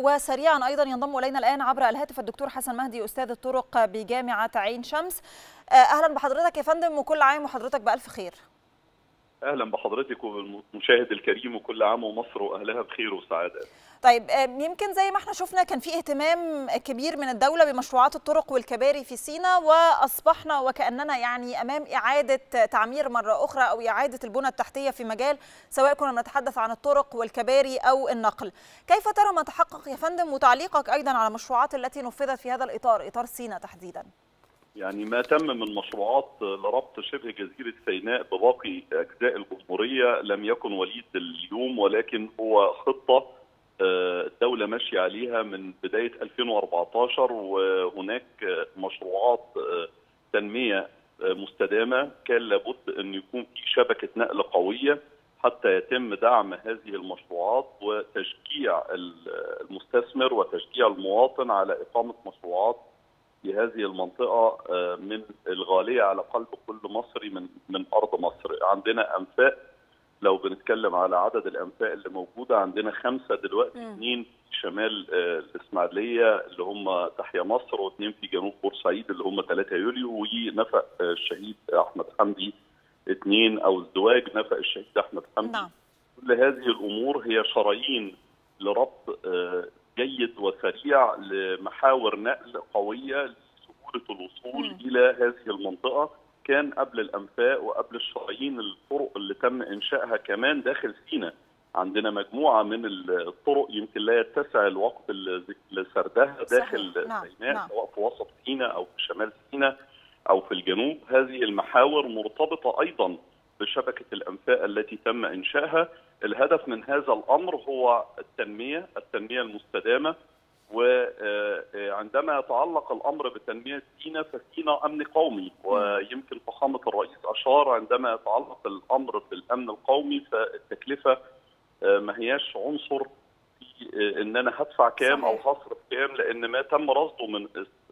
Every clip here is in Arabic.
وسريعا ايضا ينضم الينا الان عبر الهاتف الدكتور حسن مهدي استاذ الطرق بجامعه عين شمس. اهلا بحضرتك يا فندم وكل عام وحضرتك بالف خير. اهلا بحضرتك وبالمشاهد الكريم وكل عام ومصر واهلها بخير وسعادة. طيب يمكن زي ما احنا شفنا كان في اهتمام كبير من الدوله بمشروعات الطرق والكباري في سيناء واصبحنا وكاننا يعني امام اعاده تعمير مره اخرى او اعاده البنى التحتيه في مجال سواء كنا بنتحدث عن الطرق والكباري او النقل. كيف ترى ما تحقق يا فندم وتعليقك ايضا على المشروعات التي نفذت في هذا الاطار، اطار سيناء تحديدا؟ يعني ما تم من مشروعات لربط شبه جزيرة سيناء بباقي أجزاء الجمهورية لم يكن وليد اليوم، ولكن هو خطة الدولة ماشية عليها من بداية 2014، وهناك مشروعات تنمية مستدامة كان لابد أن يكون في شبكة نقل قوية حتى يتم دعم هذه المشروعات وتشجيع المستثمر وتشجيع المواطن على إقامة مشروعات في هذه المنطقة من الغالية على قلب كل مصري من أرض مصر. عندنا أنفاق، لو بنتكلم على عدد الأنفاق اللي موجودة عندنا 5 دلوقتي، 2 في شمال الإسماعيلية اللي هم تحيا مصر، و2 في جنوب بورسعيد اللي هم 3 يوليو، ونفق الشهيد أحمد حمدي 2 أو ازدواج نفق الشهيد أحمد حمدي. كل هذه الأمور هي شرايين لربط جيد وسريع لمحاور نقل قوية لسهولة الوصول إلى هذه المنطقة. كان قبل الأنفاق وقبل الشرايين الطرق اللي تم إنشائها كمان داخل سيناء عندنا مجموعة من الطرق يمكن لا يتسع الوقت لسردها داخل سيناء، سواء في وسط سيناء أو في شمال سيناء أو في الجنوب. هذه المحاور مرتبطة أيضا بشبكة الأنفاق التي تم إنشائها. الهدف من هذا الأمر هو التنمية المستدامة، وعندما يتعلق الأمر بتنمية سيناء فسيناء أمن قومي، ويمكن فخامة الرئيس أشار عندما يتعلق الأمر بالأمن القومي فالتكلفة ما هياش عنصر في إن أنا هدفع كام أو هصرف كام، لأن ما تم رصده من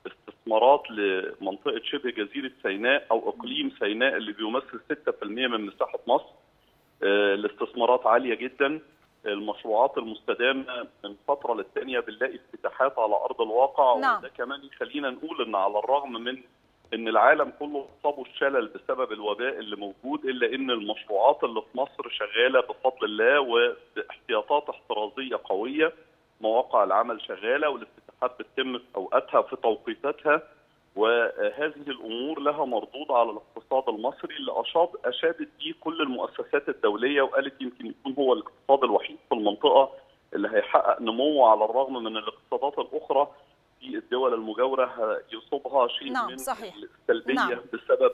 استثمارات لمنطقة شبه جزيرة سيناء أو إقليم سيناء اللي بيمثل 6% من مساحة مصر. الاستثمارات عالية جدا، المشروعات المستدامة من فترة للتانية بنلاقي افتتاحات على أرض الواقع. وده كمان يخلينا نقول إن على الرغم من إن العالم كله اصابه الشلل بسبب الوباء اللي موجود، إلا إن المشروعات اللي في مصر شغالة بفضل الله وباحتياطات احترازية قوية. مواقع العمل شغالة والافتتاحات بتتم في أوقاتها في توقيتاتها، وهذه الأمور لها مردود على الاقتصاد المصري اللي أشادت فيه كل المؤسسات الدولية وقالت يمكن يكون هو الاقتصاد الوحيد في المنطقة اللي هيحقق نمو على الرغم من الاقتصادات الأخرى في الدول المجاورة يصيبها شيء من السلبية بسبب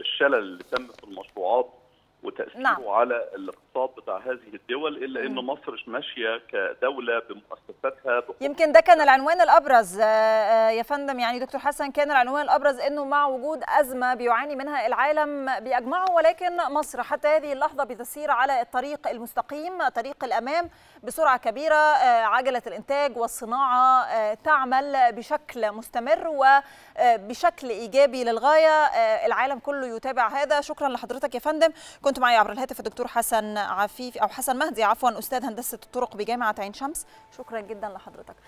الشلل اللي تم في المشروعات وتأثيره على الاقتصاد بتاع هذه الدول، إلا إن مصر ماشية كدولة بمؤسساتها. يمكن ده كان العنوان الأبرز يا فندم، يعني دكتور حسن كان العنوان الأبرز إنه مع وجود أزمة بيعاني منها العالم بيجمعه، ولكن مصر حتى هذه اللحظة بتسير على الطريق المستقيم، طريق الأمام بسرعة كبيرة. عجلة الإنتاج والصناعة تعمل بشكل مستمر وبشكل إيجابي للغاية، العالم كله يتابع هذا. شكرا لحضرتك يا فندم، كنت معي عبر الهاتف الدكتور حسن عفيفي او حسن مهدي عفوا، استاذ هندسة الطرق بجامعة عين شمس. شكرا جدا لحضرتك.